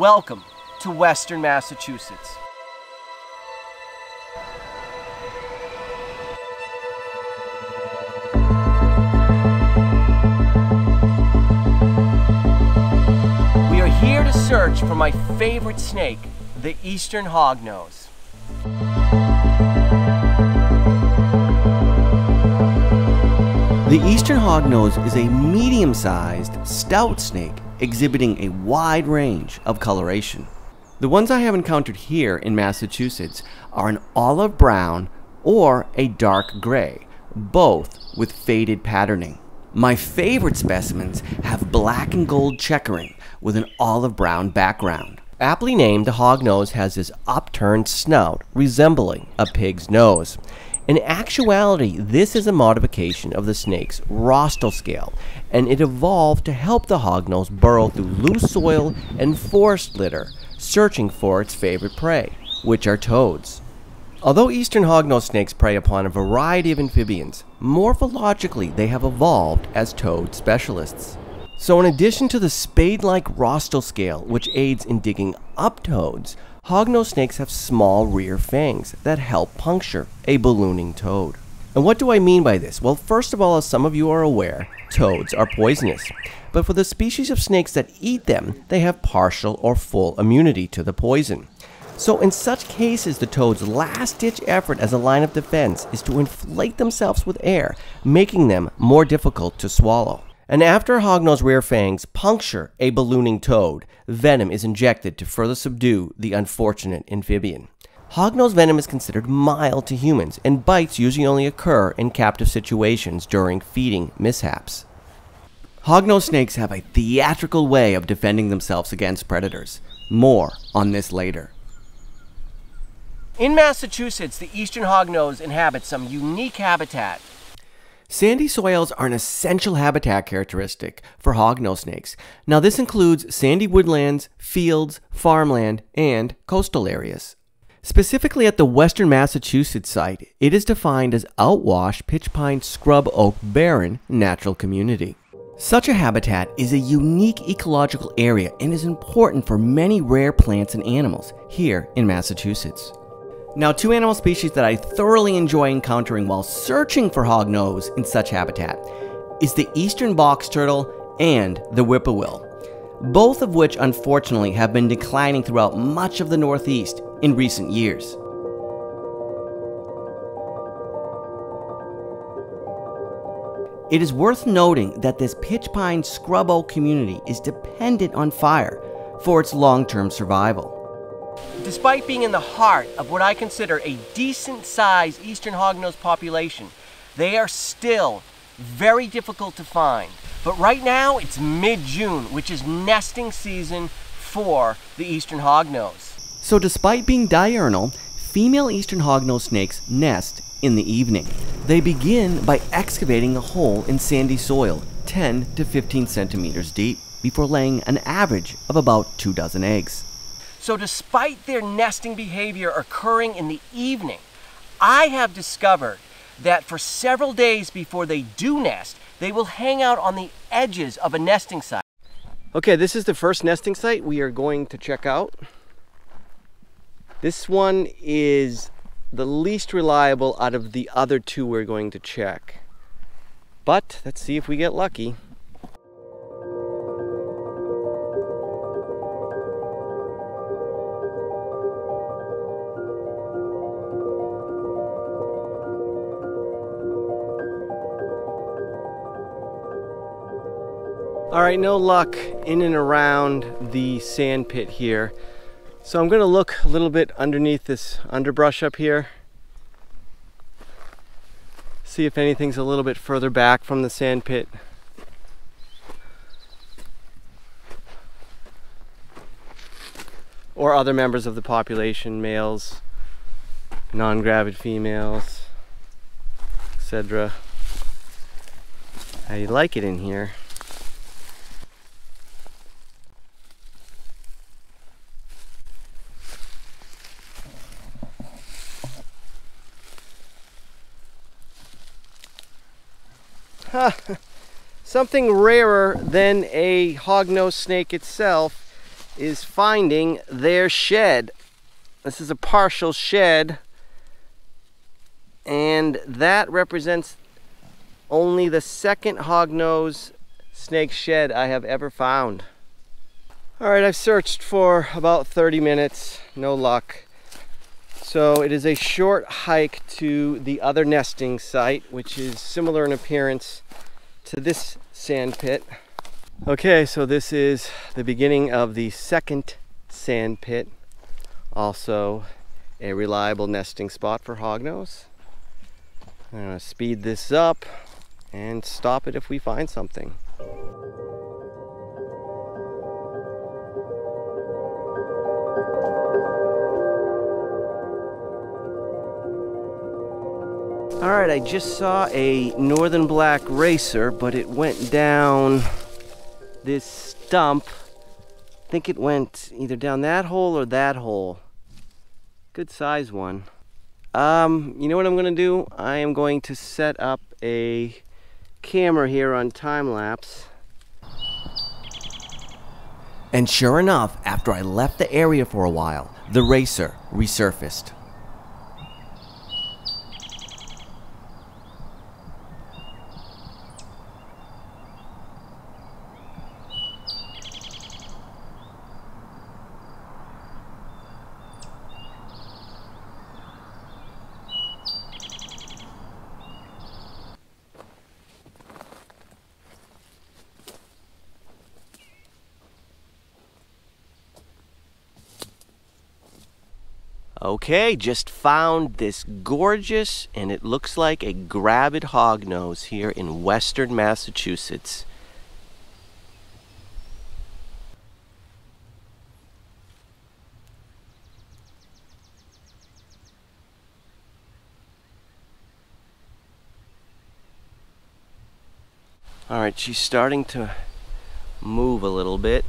Welcome to Western Massachusetts. We are here to search for my favorite snake, the Eastern Hognose. The Eastern Hognose is a medium-sized, stout snake exhibiting a wide range of coloration. The ones I have encountered here in Massachusetts are an olive brown or a dark gray, both with faded patterning. My favorite specimens have black and gold checkering with an olive brown background. Aptly named, the hognose has this upturned snout resembling a pig's nose. In actuality, this is a modification of the snake's rostral scale, and it evolved to help the hognose burrow through loose soil and forest litter, searching for its favorite prey, which are toads. Although eastern hognose snakes prey upon a variety of amphibians, morphologically they have evolved as toad specialists. So in addition to the spade-like rostral scale, which aids in digging up toads, hognose snakes have small rear fangs that help puncture a ballooning toad. And what do I mean by this? Well, first of all, as some of you are aware, toads are poisonous. But for the species of snakes that eat them, they have partial or full immunity to the poison. So in such cases, the toad's last-ditch effort as a line of defense is to inflate themselves with air, making them more difficult to swallow. And after a hognose rear fangs puncture a ballooning toad, venom is injected to further subdue the unfortunate amphibian. Hognose venom is considered mild to humans, and bites usually only occur in captive situations during feeding mishaps. Hognose snakes have a theatrical way of defending themselves against predators. More on this later. In Massachusetts, the eastern hognose inhabits some unique habitat. Sandy soils are an essential habitat characteristic for hognose snakes. Now this includes sandy woodlands, fields, farmland, and coastal areas. Specifically at the Western Massachusetts site, it is defined as outwash pitch pine scrub oak barren natural community. Such a habitat is a unique ecological area and is important for many rare plants and animals here in Massachusetts. Now, two animal species that I thoroughly enjoy encountering while searching for hognose in such habitat is the eastern box turtle and the whippoorwill, both of which unfortunately have been declining throughout much of the Northeast in recent years. It is worth noting that this pitch pine scrub oak community is dependent on fire for its long-term survival. Despite being in the heart of what I consider a decent-sized eastern hognose population, they are still very difficult to find. But right now, it's mid-June, which is nesting season for the eastern hognose. So despite being diurnal, female eastern hognose snakes nest in the evening. They begin by excavating a hole in sandy soil 10 to 15 centimeters deep before laying an average of about 2 dozen eggs. So despite their nesting behavior occurring in the evening, I have discovered that for several days before they do nest, they will hang out on the edges of a nesting site. Okay, this is the first nesting site we are going to check out. This one is the least reliable out of the other two we're going to check. But let's see if we get lucky. All right, no luck in and around the sand pit here. So I'm gonna look a little bit underneath this underbrush up here. See if anything's a little bit further back from the sand pit. Or other members of the population, males, non-gravid females, etc. I like it in here. Something rarer than a hognose snake itself is finding their shed. This is a partial shed, and that represents only the second hognose snake shed I have ever found. All right, I've searched for about 30 minutes, no luck. So it is a short hike to the other nesting site, which is similar in appearance to this sand pit. Okay, so this is the beginning of the second sand pit, also a reliable nesting spot for hognose. I'm going to speed this up and stop it if we find something. All right, I just saw a northern black racer, but it went down this stump. I think it went either down that hole or that hole. Good size one. You know what I'm gonna do? I am going to set up a camera here on time lapse. And sure enough, after I left the area for a while, the racer resurfaced. Okay, just found this gorgeous, and it looks like a gravid hognose here in western Massachusetts. All right, she's starting to move a little bit.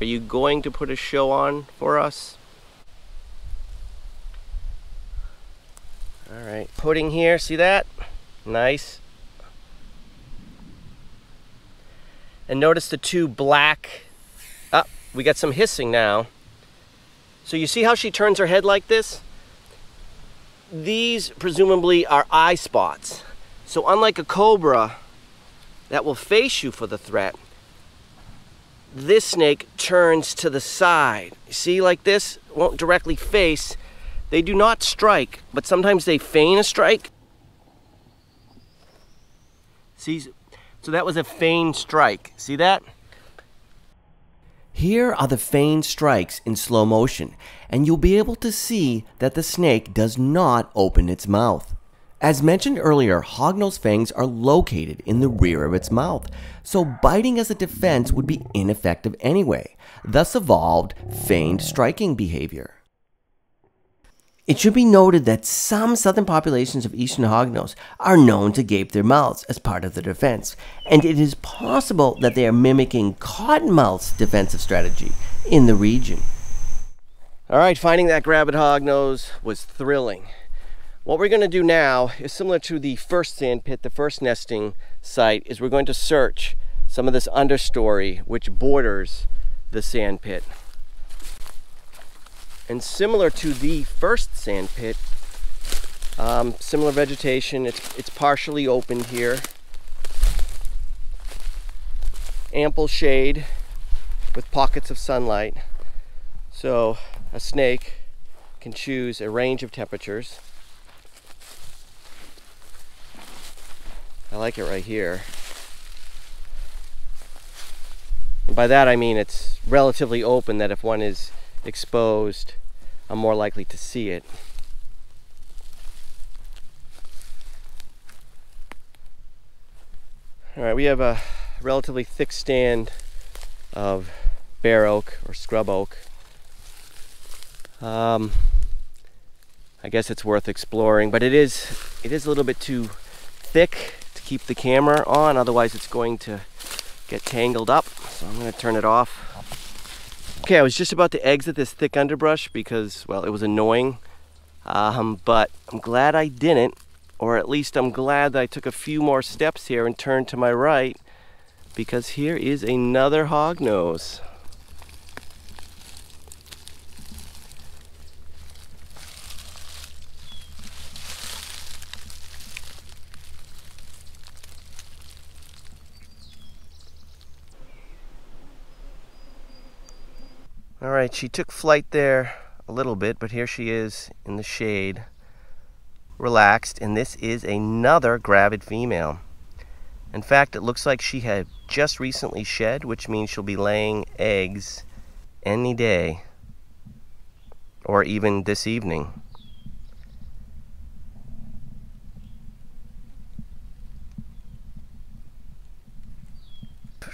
Are you going to put a show on for us? All right, pudding here, see that? Nice. And notice the two black, we got some hissing now. So you see how she turns her head like this? These presumably are eye spots. So unlike a cobra that will face you for the threat, this snake turns to the side. See, like this, won't directly face. They do not strike, but sometimes they feign a strike. See, so that was a feigned strike. See that? Here are the feigned strikes in slow motion, and you'll be able to see that the snake does not open its mouth. As mentioned earlier, hognose fangs are located in the rear of its mouth, so biting as a defense would be ineffective anyway, thus evolved feigned striking behavior. It should be noted that some southern populations of eastern hognose are known to gape their mouths as part of their defense, and it is possible that they are mimicking cottonmouth's defensive strategy in the region. All right, finding that gravid hognose was thrilling. What we're going to do now is similar to the first sand pit, the first nesting site, is we're going to search some of this understory which borders the sand pit. And similar to the first sand pit, similar vegetation, it's partially opened here. Ample shade with pockets of sunlight. So a snake can choose a range of temperatures. I like it right here. And by that I mean it's relatively open, that if one is exposed, I'm more likely to see it. All right, we have a relatively thick stand of bare oak or scrub oak. I guess it's worth exploring, but it is a little bit too thick to keep the camera on, otherwise it's going to get tangled up, so I'm going to turn it off. Okay, I was just about to exit this thick underbrush because, well, it was annoying, but I'm glad I didn't, or at least I'm glad that I took a few more steps here and turned to my right, because here is another hognose. All right, she took flight there a little bit, but here she is in the shade, relaxed, and this is another gravid female. In fact, it looks like she had just recently shed, which means she'll be laying eggs any day, or even this evening.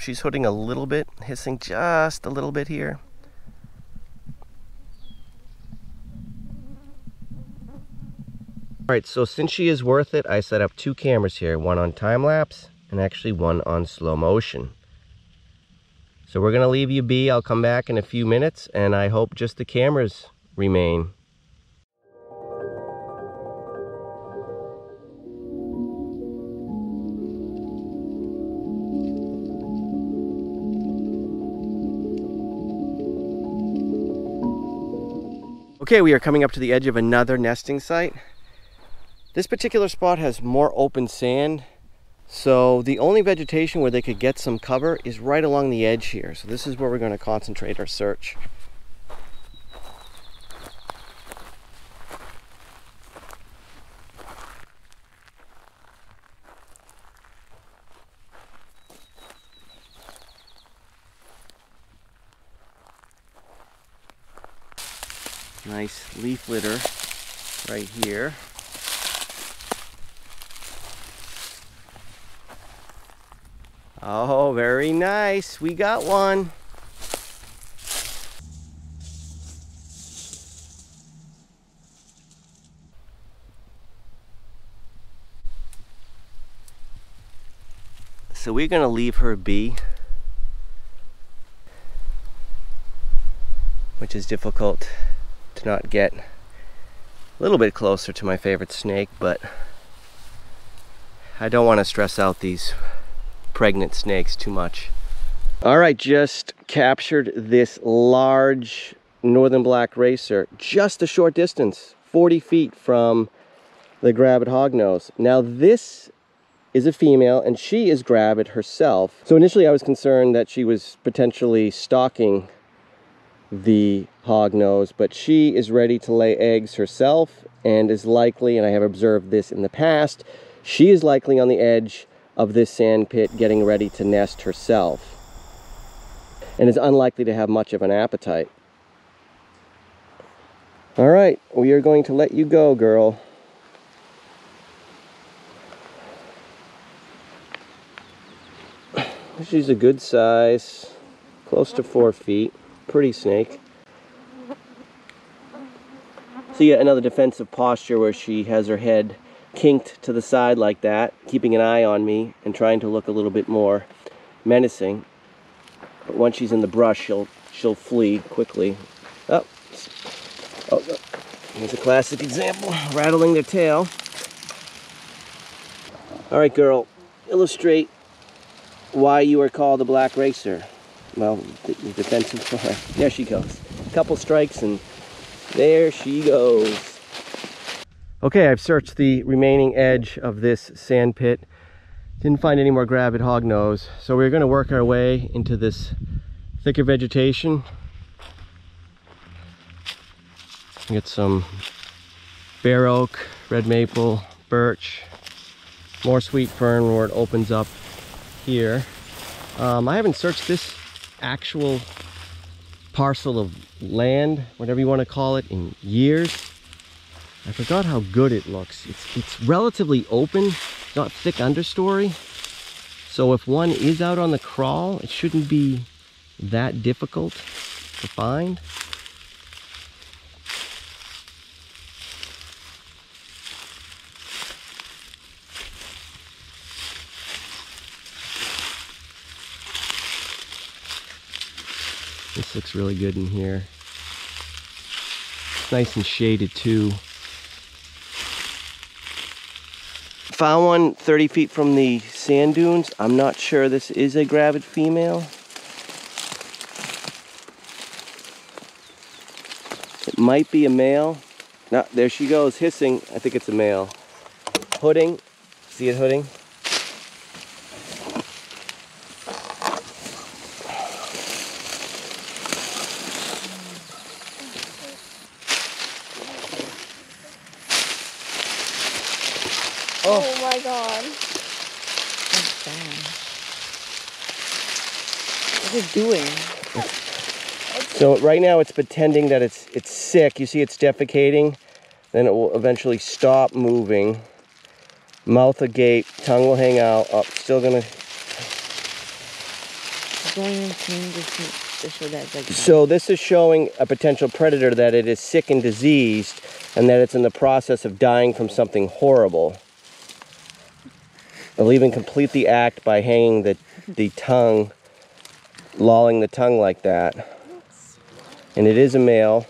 She's hooting a little bit, hissing just a little bit here. All right, so since she is worth it, I set up two cameras here, one on time lapse and actually one on slow motion. So we're gonna leave you be. I'll come back in a few minutes, and I hope just the cameras remain. Okay, we are coming up to the edge of another nesting site. This particular spot has more open sand, so the only vegetation where they could get some cover is right along the edge here. So this is where we're going to concentrate our search. Nice leaf litter right here. Oh, very nice. We got one. So we're going to leave her be, which is difficult to not get a little bit closer to my favorite snake, but I don't want to stress out these pregnant snakes too much. All right, just captured this large northern black racer just a short distance, 40 feet from the gravid hognose. Now this is a female, and she is gravid herself. So initially I was concerned that she was potentially stalking the hognose, but she is ready to lay eggs herself and is likely, and I have observed this in the past, she is likely on the edge of this sand pit getting ready to nest herself, and is unlikely to have much of an appetite. All right, we are going to let you go, girl. She's a good size, close to 4 feet, pretty snake. So yet another defensive posture where she has her head kinked to the side like that, keeping an eye on me and trying to look a little bit more menacing. But once she's in the brush, she'll flee quickly. Oh, here's a classic example, rattling their tail. All right, girl, illustrate why you are called the black racer. Well, the defensive fire. There she goes. A couple strikes and there she goes. Okay, I've searched the remaining edge of this sand pit. Didn't find any more gravid hognose, so we're going to work our way into this thicker vegetation. Get some bare oak, red maple, birch, more sweet fern where it opens up here. I haven't searched this actual parcel of land, whatever you want to call it, in years. I forgot how good it looks. It's relatively open, not thick understory. So if one is out on the crawl, it shouldn't be that difficult to find. This looks really good in here. It's nice and shaded too. Found one 30 feet from the sand dunes. I'm not sure this is a gravid female. It might be a male. No, there she goes, hissing. I think it's a male. Hooding. See it hooding? Oh, oh my God. That's bad. What's it doing? So right now it's pretending that it's sick. You see it's defecating. Then it will eventually stop moving. Mouth agape, tongue will hang out. Oh, still gonna. So this is showing a potential predator that it is sick and diseased and that it's in the process of dying from something horrible. They'll even complete the act by hanging the tongue, lolling the tongue like that. And it is a male.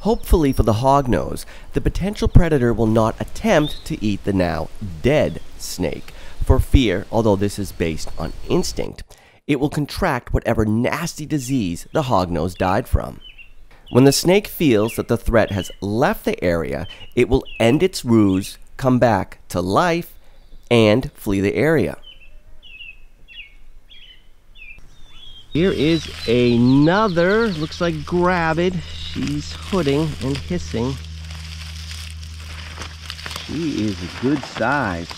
Hopefully for the hognose, the potential predator will not attempt to eat the now dead snake for fear, although this is based on instinct. It will contract whatever nasty disease the hognose died from. When the snake feels that the threat has left the area, it will end its ruse, come back to life, and flee the area. Here is another, looks like gravid. She's hooding and hissing. She is a good size.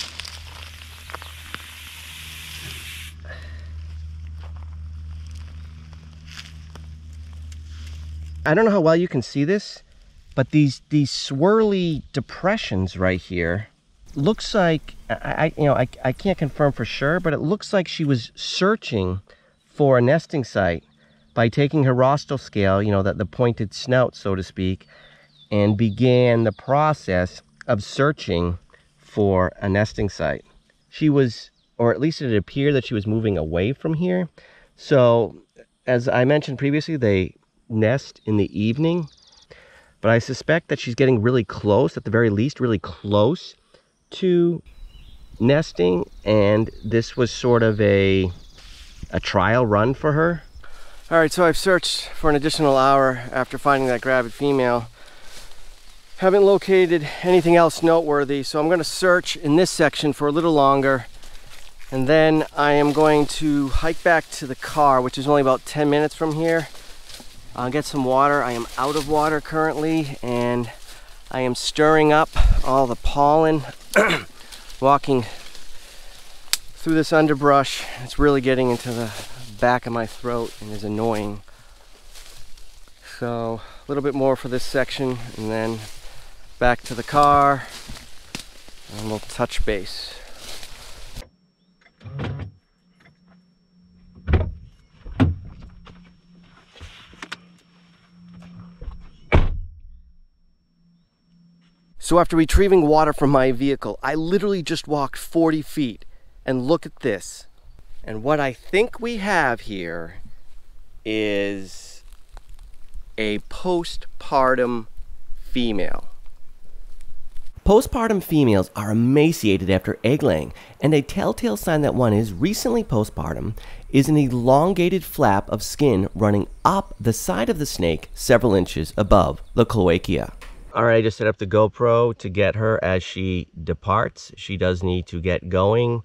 I don't know how well you can see this, but these swirly depressions right here looks like I can't confirm for sure, but it looks like she was searching for a nesting site by taking her rostral scale, you know, that the pointed snout, so to speak, and began the process of searching for a nesting site. She was, or at least it appeared that she was moving away from here. So, as I mentioned previously, they nest in the evening, but I suspect that she's getting really close, at the very least really close to nesting, and this was sort of a trial run for her. All right, so I've searched for an additional hour after finding that gravid female. Haven't located anything else noteworthy, so I'm going to search in this section for a little longer, and then I am going to hike back to the car, which is only about 10 minutes from here. I'll get some water. I am out of water currently, and I am stirring up all the pollen, walking through this underbrush. It's really getting into the back of my throat and is annoying. So a little bit more for this section, and then back to the car, and we'll touch base. So after retrieving water from my vehicle, I literally just walked 40 feet, and look at this. And what I think we have here is a postpartum female. Postpartum females are emaciated after egg laying, and a telltale sign that one is recently postpartum is an elongated flap of skin running up the side of the snake several inches above the cloaca. All right, I just set up the GoPro to get her as she departs. She does need to get going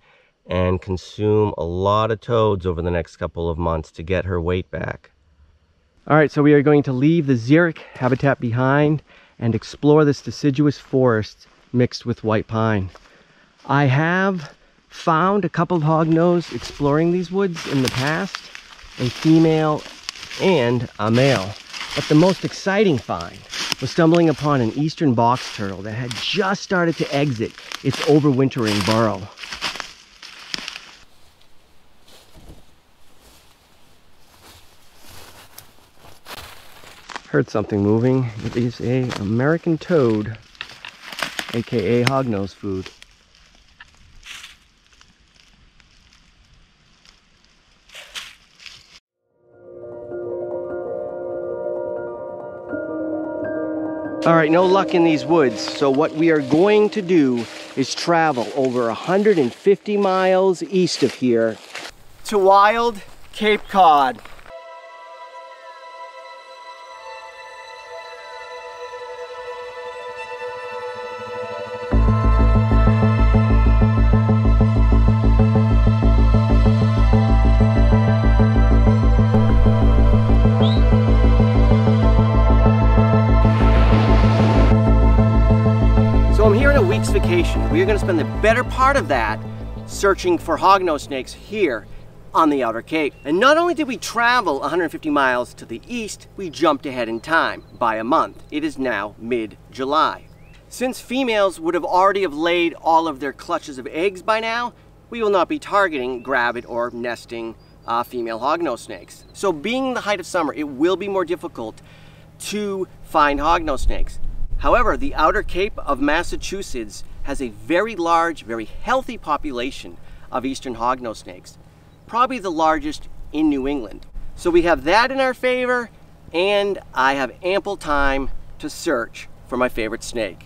and consume a lot of toads over the next couple of months to get her weight back. All right, so we are going to leave the xeric habitat behind and explore this deciduous forest mixed with white pine. I have found a couple of hognose exploring these woods in the past, a female and a male, but the most exciting find was stumbling upon an eastern box turtle that had just started to exit its overwintering burrow. Heard something moving. It is an American toad, aka hognose food. All right, no luck in these woods. So what we are going to do is travel over 150 miles east of here to Wild Cape Cod. So I'm here on a week's vacation. We are going to spend the better part of that searching for hognose snakes here on the Outer Cape. And not only did we travel 150 miles to the east, we jumped ahead in time by a month. It is now mid-July. Since females would have already have laid all of their clutches of eggs by now, we will not be targeting gravid or nesting female hognose snakes. So being the height of summer, it will be more difficult to find hognose snakes. However, the Outer Cape of Massachusetts has a very large, very healthy population of eastern hognose snakes, probably the largest in New England. So we have that in our favor, and I have ample time to search for my favorite snake.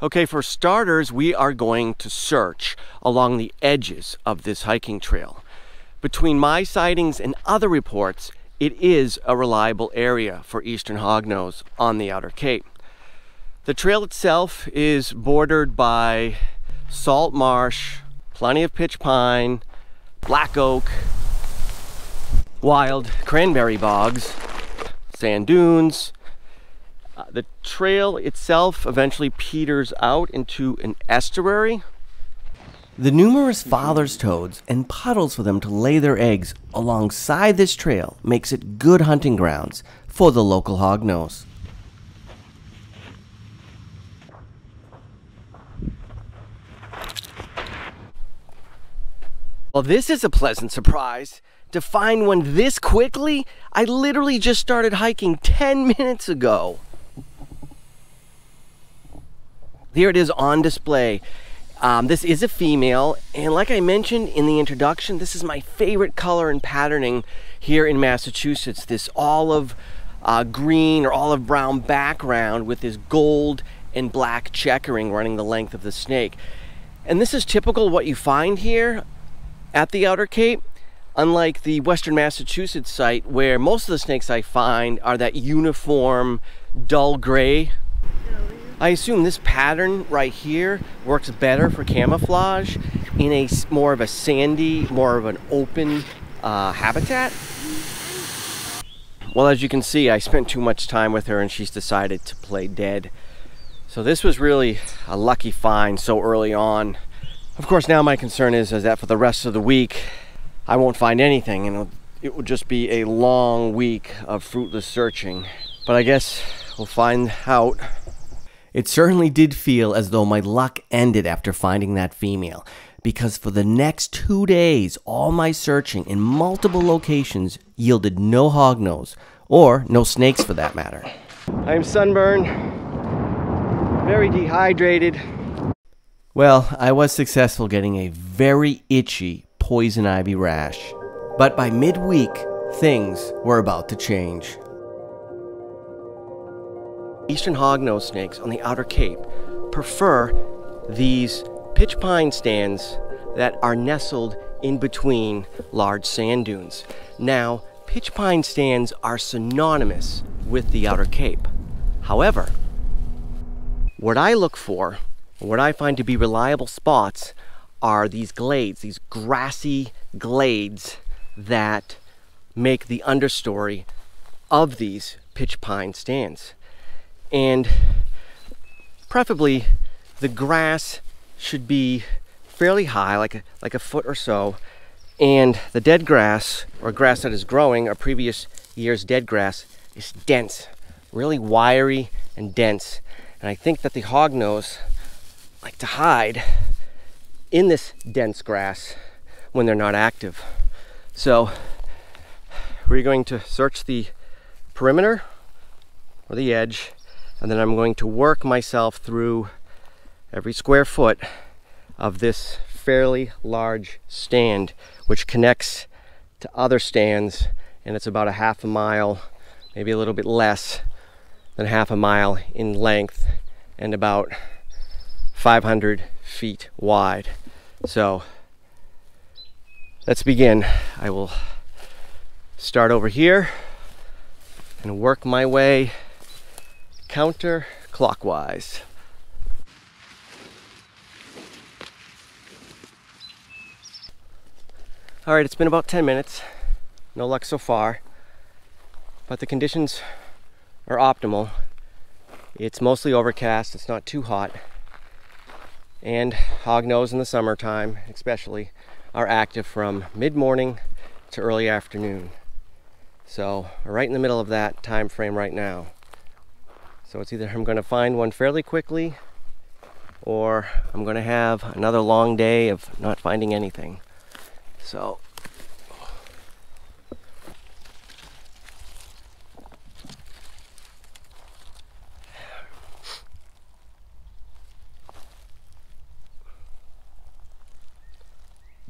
Okay, for starters, we are going to search along the edges of this hiking trail. Between my sightings and other reports, it is a reliable area for eastern hognose on the Outer Cape. The trail itself is bordered by salt marsh, plenty of pitch pine, black oak, wild cranberry bogs, sand dunes. The trail itself eventually peters out into an estuary. The numerous father's toads and puddles for them to lay their eggs alongside this trail makes it good hunting grounds for the local hognose. Well, this is a pleasant surprise. To find one this quickly, I literally just started hiking 10 minutes ago. Here it is on display. This is a female, and like I mentioned in the introduction, this is my favorite color and patterning here in Massachusetts. This olive green or olive brown background with this gold and black checkering running the length of the snake. And this is typical of what you find here at the Outer Cape, unlike the Western Massachusetts site where most of the snakes I find are that uniform dull gray. I assume this pattern right here works better for camouflage in a more of a sandy, more of an open habitat. Well, as you can see, I spent too much time with her and she's decided to play dead. So this was really a lucky find so early on. Of course, now my concern is that for the rest of the week, I won't find anything and it will just be a long week of fruitless searching. But I guess we'll find out. It certainly did feel as though my luck ended after finding that female, because for the next 2 days, all my searching in multiple locations yielded no hognose, or no snakes for that matter. I am sunburned, very dehydrated. Well, I was successful getting a very itchy poison ivy rash. But by midweek, things were about to change. Eastern hognose snakes on the Outer Cape prefer these pitch pine stands that are nestled in between large sand dunes. Now, pitch pine stands are synonymous with the Outer Cape. However, what I look for, what I find to be reliable spots, are these glades, these grassy glades that make the understory of these pitch pine stands. And preferably the grass should be fairly high, like a foot or so, and the dead grass, or grass that is growing, or previous year's dead grass, is dense, really wiry and dense. And I think that the hognose like to hide in this dense grass when they're not active. So we're going to search the perimeter or the edge, and then I'm going to work myself through every square foot of this fairly large stand, which connects to other stands, and it's about a half a mile, maybe a little bit less than half a mile in length, and about 500 feet wide. So let's begin. I will start over here and work my way counterclockwise. All right, it's been about 10 minutes. No luck so far, but the conditions are optimal. It's mostly overcast, it's not too hot, and hognose in the summertime especially are active from mid-morning to early afternoon. So we're right in the middle of that time frame right now. So it's either I'm going to find one fairly quickly, or I'm going to have another long day of not finding anything. So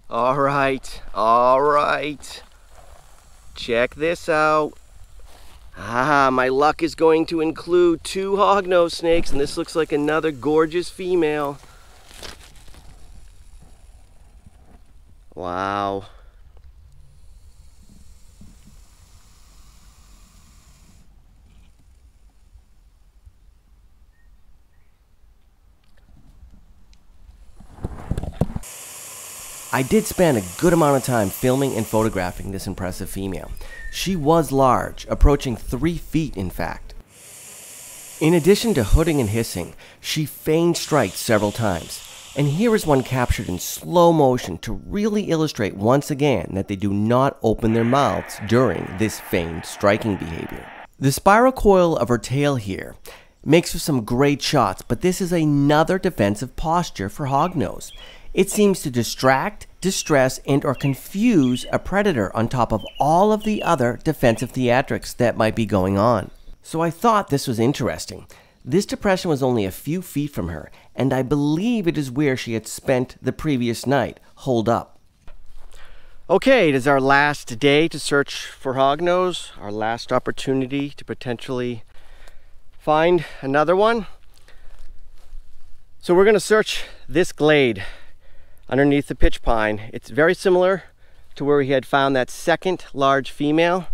all right, check this out. My luck is going to include two hognose snakes, and this looks like another gorgeous female. Wow. I did spend a good amount of time filming and photographing this impressive female. She was large, approaching 3 feet in fact. In addition to hooting and hissing, she feigned strikes several times. And here is one captured in slow motion to really illustrate once again that they do not open their mouths during this feigned striking behavior. The spiral coil of her tail here makes for some great shots, but this is another defensive posture for hognose. It seems to distract, distress, and or confuse a predator on top of all of the other defensive theatrics that might be going on. So I thought this was interesting. This depression was only a few feet from her, and I believe it is where she had spent the previous night, holed up. Okay, it is our last day to search for hognose, our last opportunity to potentially find another one. So we're going to search this glade underneath the pitch pine. It's very similar to where we had found that second large female.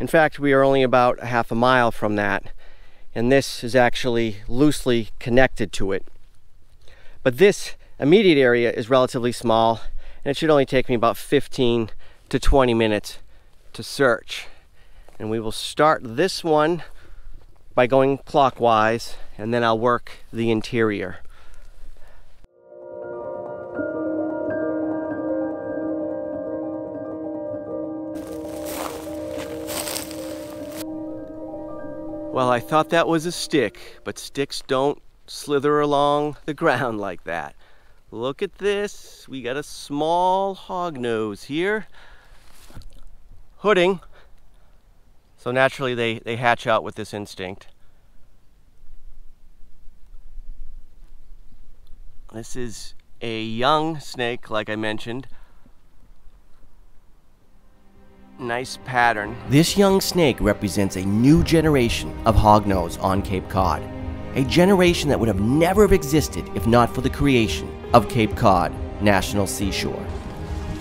In fact, we are only about half a mile from that, and this is actually loosely connected to it. But this immediate area is relatively small, and it should only take me about 15 to 20 minutes to search. And we will start this one by going clockwise, and then I'll work the interior. Well, I thought that was a stick, but sticks don't slither along the ground like that. Look at this. We got a small hognose here, hooting. So naturally they hatch out with this instinct. This is a young snake, like I mentioned. Nice pattern. This young snake represents a new generation of hognose on Cape Cod. A generation that would have never have existed if not for the creation of Cape Cod National Seashore.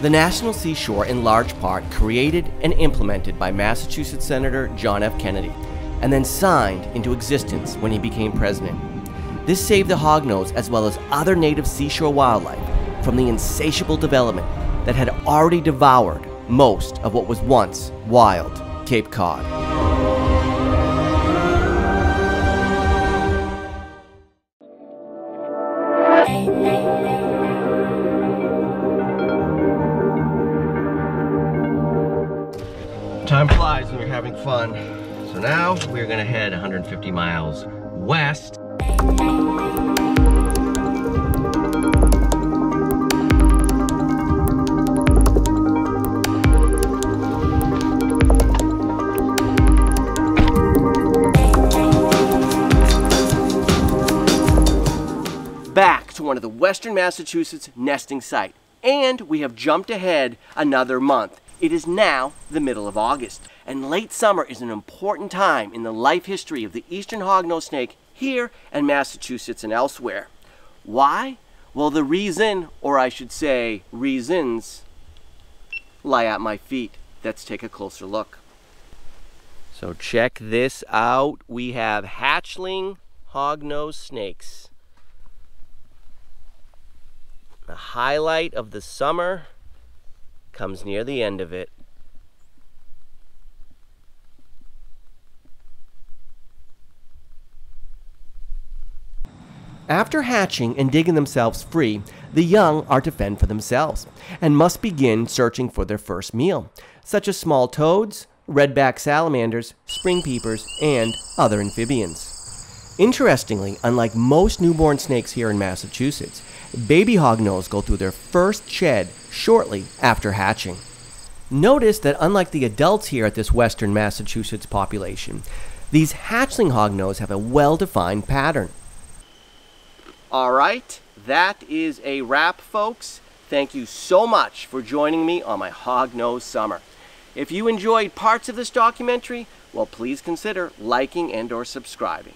The National Seashore, in large part, created and implemented by Massachusetts Senator John F. Kennedy, and then signed into existence when he became president. This saved the hognose, as well as other native seashore wildlife, from the insatiable development that had already devoured most of what was once wild Cape Cod. Time flies when you're having fun. So now we're gonna head 150 miles west. Back to one of the Western Massachusetts nesting sites, and we have jumped ahead another month. It is now the middle of August, and late summer is an important time in the life history of the eastern hognose snake here in Massachusetts and elsewhere. Why? Well, the reason, or I should say reasons, lie at my feet. Let's take a closer look. So check this out. We have hatchling hognose snakes. The highlight of the summer comes near the end of it. After hatching and digging themselves free, the young are to fend for themselves and must begin searching for their first meal, such as small toads, red-backed salamanders, spring peepers, and other amphibians. Interestingly, unlike most newborn snakes here in Massachusetts, baby hognose go through their first shed shortly after hatching. Notice that unlike the adults here at this western Massachusetts population, these hatchling hognose have a well-defined pattern. All right, that is a wrap, folks. Thank you so much for joining me on my Hognose Summer. If you enjoyed parts of this documentary, well, please consider liking and/or subscribing.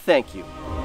Thank you.